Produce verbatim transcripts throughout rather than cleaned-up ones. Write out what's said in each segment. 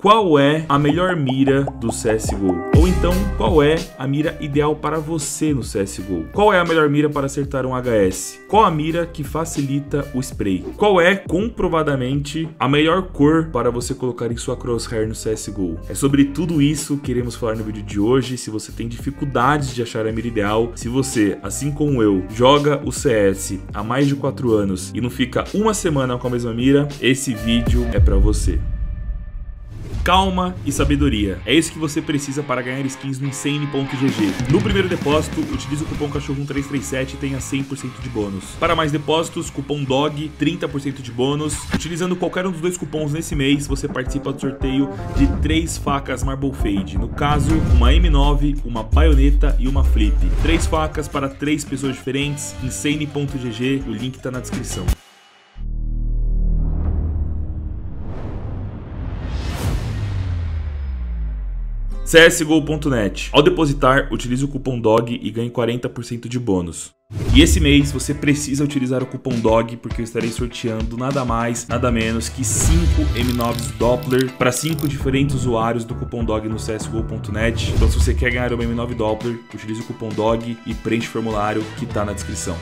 Qual é a melhor mira do C S G O? Ou então, qual é a mira ideal para você no C S G O? Qual é a melhor mira para acertar um H S? Qual a mira que facilita o spray? Qual é, comprovadamente, a melhor cor para você colocar em sua crosshair no C S G O? É sobre tudo isso que iremos falar no vídeo de hoje. Se você tem dificuldades de achar a mira ideal, se você, assim como eu, joga o C S há mais de quatro anos e não fica uma semana com a mesma mira, esse vídeo é para você. Calma e sabedoria. É isso que você precisa para ganhar skins no Insane ponto G G. No primeiro depósito, utilize o cupom Cachorro um três três sete e tenha cem por cento de bônus. Para mais depósitos, cupom D O G, trinta por cento de bônus. Utilizando qualquer um dos dois cupons nesse mês, você participa do sorteio de três facas Marble Fade. No caso, uma M nove, uma baioneta e uma flip. Três facas para três pessoas diferentes. Insane ponto G G, o link está na descrição. C S G O ponto net. Ao depositar, utilize o cupom D O G e ganhe quarenta por cento de bônus. E esse mês você precisa utilizar o cupom D O G, porque eu estarei sorteando nada mais, nada menos que cinco M nove Doppler para cinco diferentes usuários do cupom D O G no C S G O ponto net. Então, se você quer ganhar uma M nove Doppler, utilize o cupom D O G e preenche o formulário que está na descrição.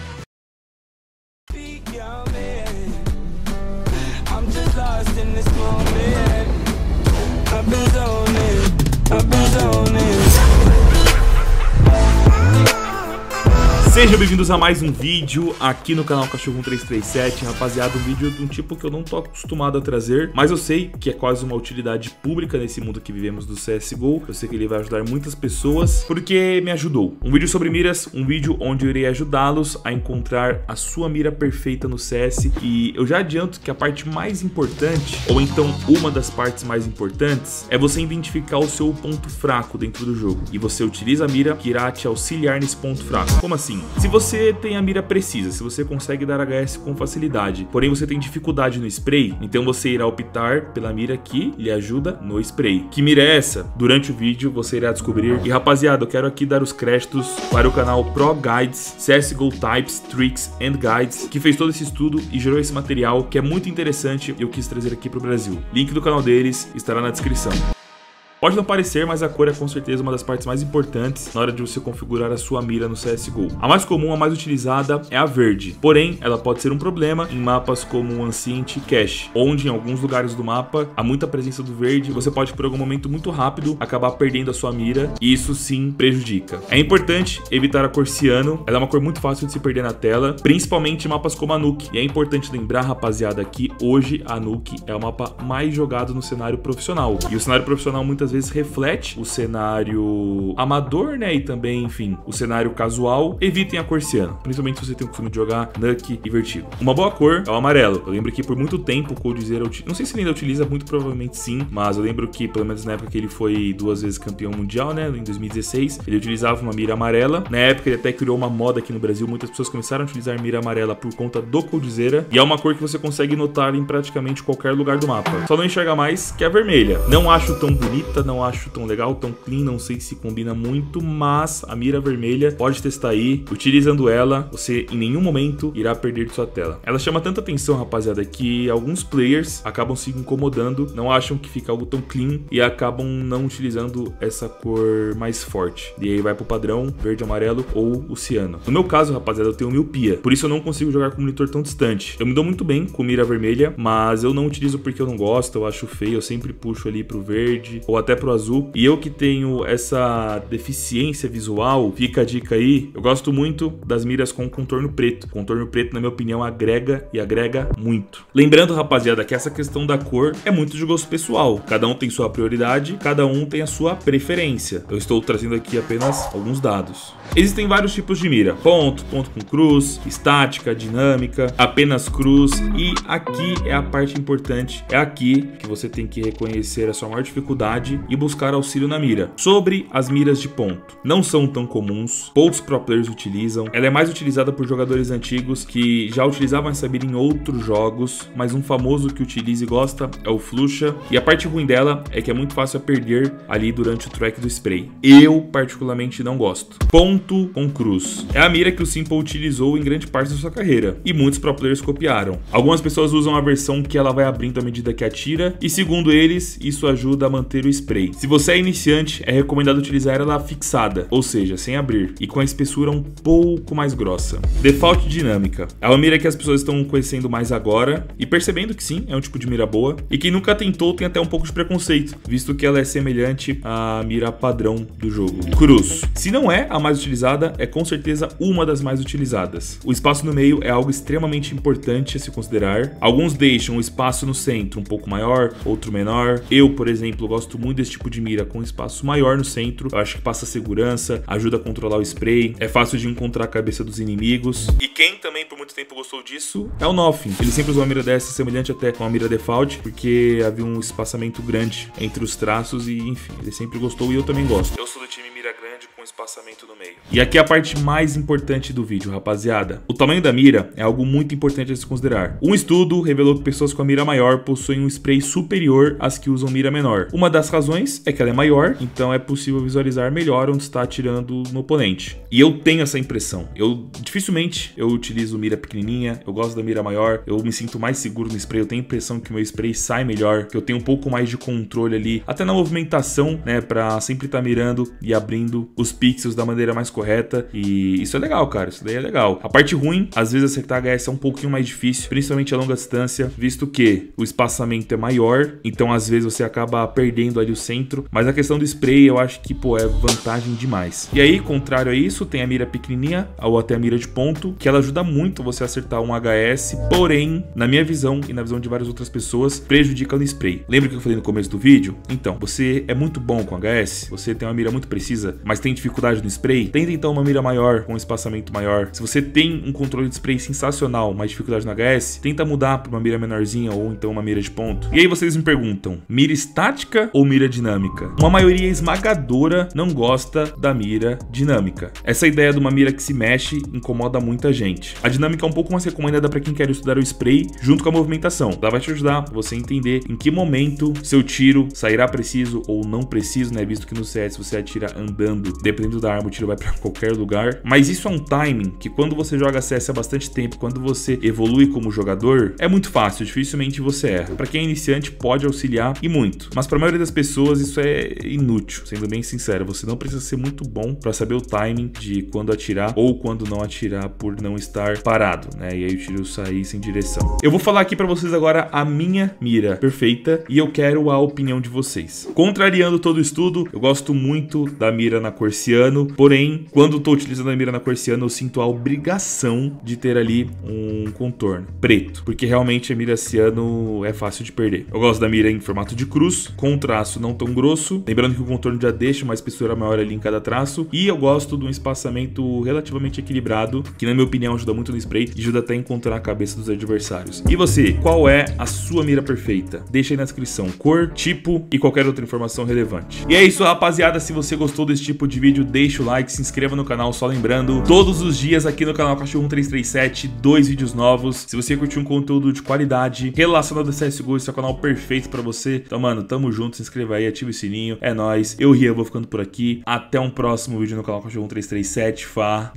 Sejam bem-vindos a mais um vídeo aqui no canal Cachorro um três três sete, rapaziada, um vídeo de um tipo que eu não tô acostumado a trazer, mas eu sei que é quase uma utilidade pública nesse mundo que vivemos do C S G O, eu sei que ele vai ajudar muitas pessoas, porque me ajudou. Um vídeo sobre miras, um vídeo onde eu irei ajudá-los a encontrar a sua mira perfeita no C S, e eu já adianto que a parte mais importante, ou então uma das partes mais importantes, é você identificar o seu ponto fraco dentro do jogo, e você utiliza a mira que irá te auxiliar nesse ponto fraco. Como assim? Se você tem a mira precisa, se você consegue dar H S com facilidade, porém você tem dificuldade no spray, então você irá optar pela mira que lhe ajuda no spray. Que mira é essa? Durante o vídeo você irá descobrir. E rapaziada, eu quero aqui dar os créditos para o canal ProGuides, C S G O Types, Tricks and Guides, que fez todo esse estudo e gerou esse material que é muito interessante e eu quis trazer aqui para o Brasil. Link do canal deles estará na descrição. Pode não parecer, mas a cor é com certeza uma das partes mais importantes na hora de você configurar a sua mira no C S G O. A mais comum, a mais utilizada é a verde, porém ela pode ser um problema em mapas como Insane ponto G G, onde em alguns lugares do mapa há muita presença do verde, você pode por algum momento muito rápido acabar perdendo a sua mira e isso sim prejudica. É importante evitar a cor ciano, ela é uma cor muito fácil de se perder na tela, principalmente em mapas como a Nuke. E é importante lembrar, rapaziada, que hoje a Nuke é o mapa mais jogado no cenário profissional, e o cenário profissional muitas às vezes reflete o cenário amador, né, e também, enfim, o cenário casual. Evitem a cor ciano, principalmente se você tem o costume de jogar Nuke e Vertigo. Uma boa cor é o amarelo. Eu lembro que por muito tempo o Coldzera, não sei se ele ainda utiliza, muito provavelmente sim, mas eu lembro que pelo menos na época que ele foi duas vezes campeão mundial, né, em dois mil e dezesseis, ele utilizava uma mira amarela. Na época ele até criou uma moda aqui no Brasil, muitas pessoas começaram a utilizar mira amarela por conta do Coldzera, e é uma cor que você consegue notar em praticamente qualquer lugar do mapa. Só não enxerga mais que a vermelha. Não acho tão bonita, não acho tão legal, tão clean, não sei se combina muito, mas a mira vermelha pode testar aí, utilizando ela você em nenhum momento irá perder de sua tela. Ela chama tanta atenção, rapaziada, que alguns players acabam se incomodando, não acham que fica algo tão clean e acabam não utilizando essa cor mais forte, e aí vai pro padrão verde, amarelo ou o ciano. No meu caso, rapaziada, eu tenho miopia, por isso eu não consigo jogar com monitor tão distante. Eu me dou muito bem com mira vermelha, mas eu não utilizo porque eu não gosto, eu acho feio, eu sempre puxo ali pro verde ou até até pro azul, e eu que tenho essa deficiência visual, fica a dica aí, eu gosto muito das miras com contorno preto. Contorno preto, na minha opinião, agrega e agrega muito. Lembrando, rapaziada, que essa questão da cor é muito de gosto pessoal, cada um tem sua prioridade, cada um tem a sua preferência. Eu estou trazendo aqui apenas alguns dados. Existem vários tipos de mira: ponto, ponto com cruz, estática, dinâmica, apenas cruz, e aqui é a parte importante, é aqui que você tem que reconhecer a sua maior dificuldade e buscar auxílio na mira. Sobre as miras de ponto, não são tão comuns, poucos pro players utilizam, ela é mais utilizada por jogadores antigos que já utilizavam essa mira em outros jogos, mas um famoso que utiliza e gosta é o Flusha, e a parte ruim dela é que é muito fácil a perder ali durante o track do spray. Eu particularmente não gosto. Ponto com cruz é a mira que o Simple utilizou em grande parte da sua carreira, e muitos pro players copiaram. Algumas pessoas usam a versão que ela vai abrindo à medida que atira, e segundo eles, isso ajuda a manter o spray. Se você é iniciante, é recomendado utilizar ela fixada, ou seja, sem abrir, e com a espessura um pouco mais grossa. Default dinâmica é uma mira que as pessoas estão conhecendo mais agora, e percebendo que sim, é um tipo de mira boa, e quem nunca tentou tem até um pouco de preconceito, visto que ela é semelhante à mira padrão do jogo. Cruz, se não é a mais utilizada, é com certeza uma das mais utilizadas. O espaço no meio é algo extremamente importante a se considerar. Alguns deixam o espaço no centro um pouco maior, outro menor. Eu, por exemplo, gosto muito desse tipo de mira com espaço maior no centro. Eu acho que passa segurança, ajuda a controlar o spray, é fácil de encontrar a cabeça dos inimigos. E quem também por muito tempo gostou disso é o Nolfin. Ele sempre usou uma mira dessa, semelhante até com a mira default, porque havia um espaçamento grande entre os traços e, enfim, ele sempre gostou e eu também gosto. Eu sou do time mira grande com espaçamento no meio. E aqui é a parte mais importante do vídeo, rapaziada. O tamanho da mira é algo muito importante a se considerar. Um estudo revelou que pessoas com a mira maior possuem um spray superior às que usam mira menor. Uma das razões é que ela é maior, então é possível visualizar melhor onde está atirando no oponente. E eu tenho essa impressão. Eu dificilmente eu utilizo mira pequenininha, eu gosto da mira maior, eu me sinto mais seguro no spray, eu tenho a impressão que o meu spray sai melhor, que eu tenho um pouco mais de controle ali, até na movimentação, né, pra sempre estar tá mirando e abrindo os pixels da maneira mais correta, e isso é legal, cara, isso daí é legal. A parte ruim, às vezes acertar H S é um pouquinho mais difícil, principalmente a longa distância, visto que o espaçamento é maior, então às vezes você acaba perdendo ali o centro, mas a questão do spray eu acho que, pô, é vantagem demais. E aí, contrário a isso, tem a mira pequenininha, ou até a mira de ponto, que ela ajuda muito você a acertar um H S, porém, na minha visão e na visão de várias outras pessoas, prejudica no spray. Lembra o que eu falei no começo do vídeo? Então, você é muito bom com H S, você tem uma mira muito precisa, mas tem dificuldade no spray, tenta então uma mira maior, com um espaçamento maior. Se você tem um controle de spray sensacional, mas dificuldade no H S, tenta mudar para uma mira menorzinha ou então uma mira de ponto. E aí vocês me perguntam, mira estática ou mira dinâmica? Uma maioria esmagadora não gosta da mira dinâmica. Essa ideia de uma mira que se mexe incomoda muita gente. A dinâmica é um pouco mais recomendada para quem quer estudar o spray junto com a movimentação. Ela vai te ajudar você a entender em que momento seu tiro sairá preciso ou não preciso, né? Visto que no C S você atira andando, dependendo da arma, o tiro vai para qualquer lugar. Mas isso é um timing que quando você joga C S há bastante tempo, quando você evolui como jogador, é muito fácil, dificilmente você erra. Para quem é iniciante pode auxiliar e muito, mas para a maioria das pessoas isso é inútil, sendo bem sincero. Você não precisa ser muito bom para saber o timing de quando atirar ou quando não atirar por não estar parado, né? E aí o tiro sair sem direção. Eu vou falar aqui para vocês agora a minha mira perfeita e eu quero a opinião de vocês. Contrariando todo o estudo, eu gosto muito da mira na cor Corsiano, porém, quando estou utilizando a mira na Corsiano, eu sinto a obrigação de ter ali um contorno preto, porque realmente a mira Corsiano é fácil de perder. Eu gosto da mira em formato de cruz, com um traço não tão grosso, lembrando que o contorno já deixa uma espessura maior ali em cada traço, e eu gosto de um espaçamento relativamente equilibrado, que na minha opinião ajuda muito no spray e ajuda até a encontrar a cabeça dos adversários. E você, qual é a sua mira perfeita? Deixa aí na descrição cor, tipo e qualquer outra informação relevante. E é isso, rapaziada, se você gostou desse tipo de vídeo, deixa o like, se inscreva no canal, só lembrando, todos os dias aqui no canal Cachorro um três três sete, dois vídeos novos. Se você curtir um conteúdo de qualidade relacionado a C S G O, esse é o canal perfeito pra você. Então, mano, tamo junto, se inscreva aí, ative o sininho, é nóis. Eu, Rian, vou ficando por aqui, até um próximo vídeo no canal Cachorro um três três sete, falou!